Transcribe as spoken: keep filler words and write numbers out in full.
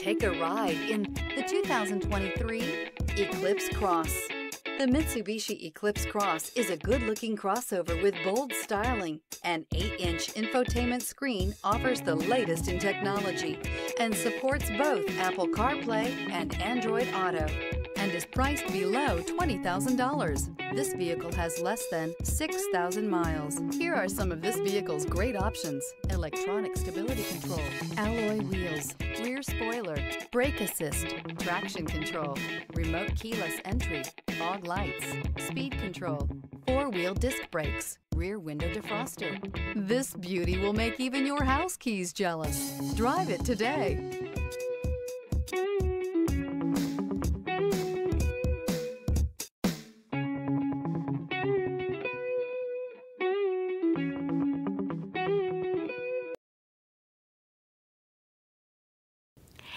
Take a ride in the two thousand twenty-three Eclipse Cross. The Mitsubishi Eclipse Cross is a good-looking crossover with bold styling. An eight inch infotainment screen offers the latest in technology and supports both Apple CarPlay and Android Auto, and is priced below twenty thousand dollars. This vehicle has less than six thousand miles. Here are some of this vehicle's great options: electronic stability control, alloy wheels, rear spoiler, brake assist, traction control, remote keyless entry, fog lights, speed control, four-wheel disc brakes, rear window defroster. This beauty will make even your house keys jealous. Drive it today.